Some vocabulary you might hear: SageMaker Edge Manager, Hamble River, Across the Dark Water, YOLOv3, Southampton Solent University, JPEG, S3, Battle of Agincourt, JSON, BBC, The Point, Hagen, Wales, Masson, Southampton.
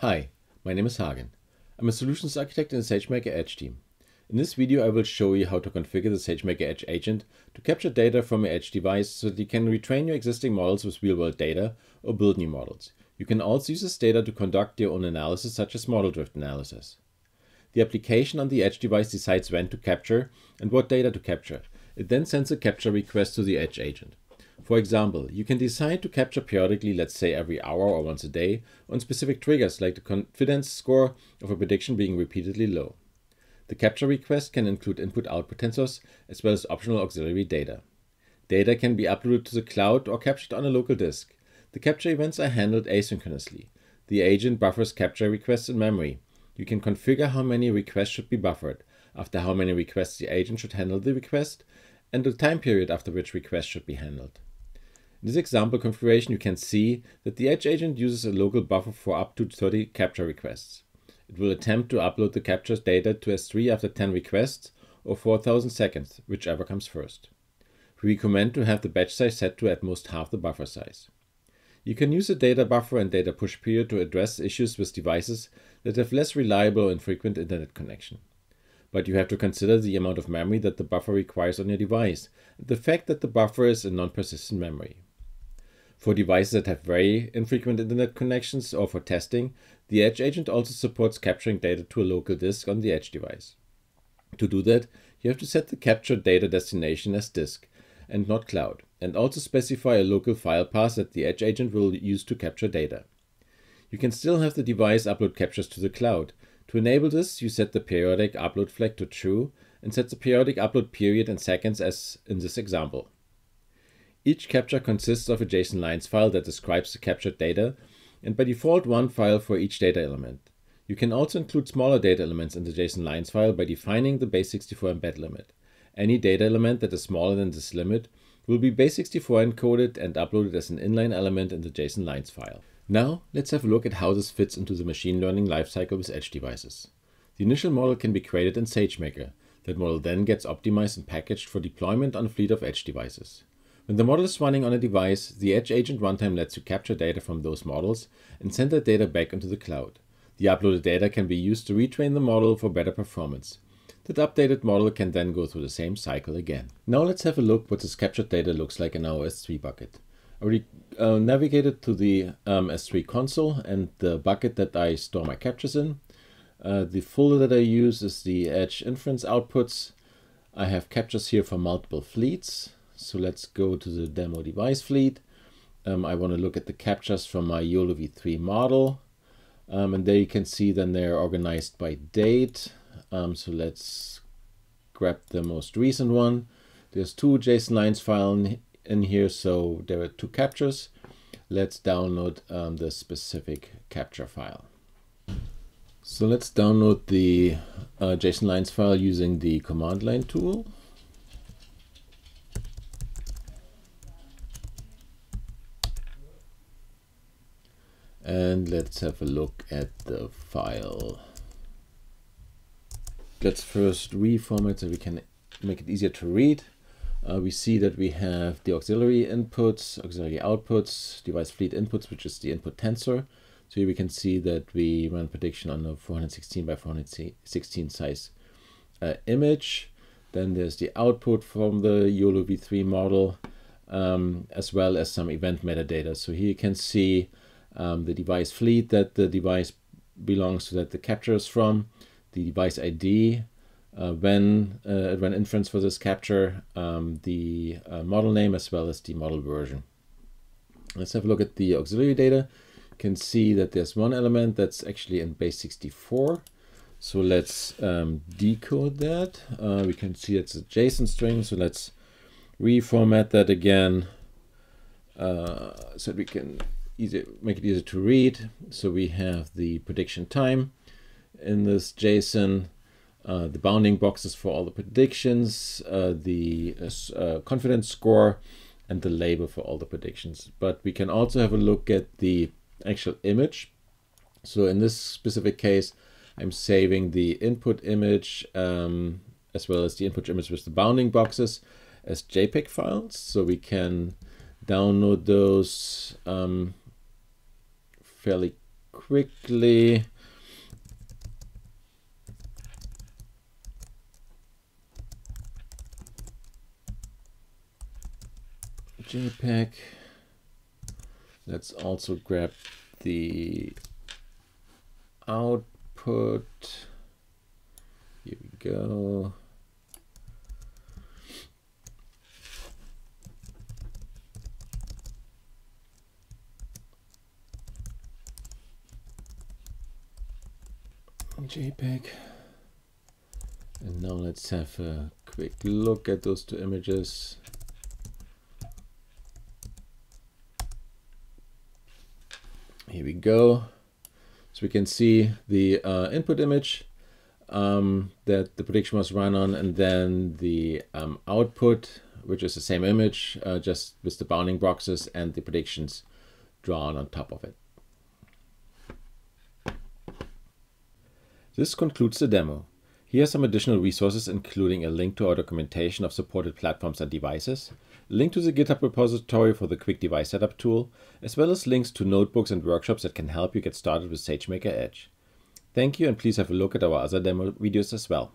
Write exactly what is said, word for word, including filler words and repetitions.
Hi, my name is Hagen. I'm a solutions architect in the SageMaker Edge team. In this video I will show you how to configure the SageMaker Edge agent to capture data from your Edge device so that you can retrain your existing models with real-world data or build new models. You can also use this data to conduct your own analysis such as model drift analysis. The application on the Edge device decides when to capture and what data to capture. It then sends a capture request to the Edge agent. For example, you can decide to capture periodically, let's say every hour or once a day, on specific triggers like the confidence score of a prediction being repeatedly low. The capture request can include input-output tensors as well as optional auxiliary data. Data can be uploaded to the cloud or captured on a local disk. The capture events are handled asynchronously. The agent buffers capture requests in memory. You can configure how many requests should be buffered, after how many requests the agent should handle the request, and the time period after which requests should be handled. In this example configuration, you can see that the Edge agent uses a local buffer for up to thirty capture requests. It will attempt to upload the captured data to S three after ten requests or four thousand seconds, whichever comes first. We recommend to have the batch size set to at most half the buffer size. You can use a data buffer and data push period to address issues with devices that have less reliable and frequent internet connection. But you have to consider the amount of memory that the buffer requires on your device, and the fact that the buffer is a non-persistent memory. For devices that have very infrequent internet connections or for testing, the Edge agent also supports capturing data to a local disk on the Edge device. To do that, you have to set the captured data destination as disk and not cloud, and also specify a local file path that the Edge agent will use to capture data. You can still have the device upload captures to the cloud. To enable this, you set the periodic upload flag to true and set the periodic upload period in seconds as in this example. Each capture consists of a JSON lines file that describes the captured data, and by default one file for each data element. You can also include smaller data elements in the JSON lines file by defining the base sixty-four embed limit. Any data element that is smaller than this limit will be base sixty-four encoded and uploaded as an inline element in the JSON lines file. Now let's have a look at how this fits into the machine learning lifecycle with Edge devices. The initial model can be created in SageMaker. That model then gets optimized and packaged for deployment on a fleet of Edge devices. When the model is running on a device, the Edge agent runtime lets you capture data from those models and send that data back into the cloud. The uploaded data can be used to retrain the model for better performance. That updated model can then go through the same cycle again. Now let's have a look what this captured data looks like in our S three bucket. I already uh, navigated to the um, S three console and the bucket that I store my captures in. Uh, the folder that I use is the Edge inference outputs. I have captures here for multiple fleets. So let's go to the demo device fleet. Um, I want to look at the captures from my YOLOv three model. Um, and there you can see then they're organized by date. Um, so let's grab the most recent one. There's two JSON lines files in here, so there are two captures. Let's download um, the specific capture file. So let's download the uh, JSON lines file using the command line tool. And let's have a look at the file. Let's first reformat so we can make it easier to read. Uh, we see that we have the auxiliary inputs, auxiliary outputs, device fleet inputs, which is the input tensor. So here we can see that we run prediction on a four hundred sixteen by four hundred sixteen size uh, image. Then there's the output from the YOLOv three model, um, as well as some event metadata. So here you can see Um, the device fleet that the device belongs to, that the capture is from, the device I D, uh, when uh, when inference for this capture, um, the uh, model name, as well as the model version. Let's have a look at the auxiliary data. You can see that there's one element that's actually in base sixty-four. So let's um, decode that. Uh, we can see it's a JSON string. So let's reformat that again uh, so that we can Easy, make it easier to read. So we have the prediction time in this JSON, uh, the bounding boxes for all the predictions, uh, the uh, confidence score, and the label for all the predictions. But we can also have a look at the actual image. So in this specific case, I'm saving the input image um, as well as the input image with the bounding boxes as JPEG files. So we can download those um, fairly quickly JPEG. Let's also grab the output. Here we go. JPEG. And now let's have a quick look at those two images. Here we go. So we can see the uh, input image um, that the prediction was run on, and then the um, output, which is the same image, uh, just with the bounding boxes and the predictions drawn on top of it. This concludes the demo. Here are some additional resources, including a link to our documentation of supported platforms and devices, a link to the GitHub repository for the Quick Device Setup tool, as well as links to notebooks and workshops that can help you get started with SageMaker Edge. Thank you, and please have a look at our other demo videos as well.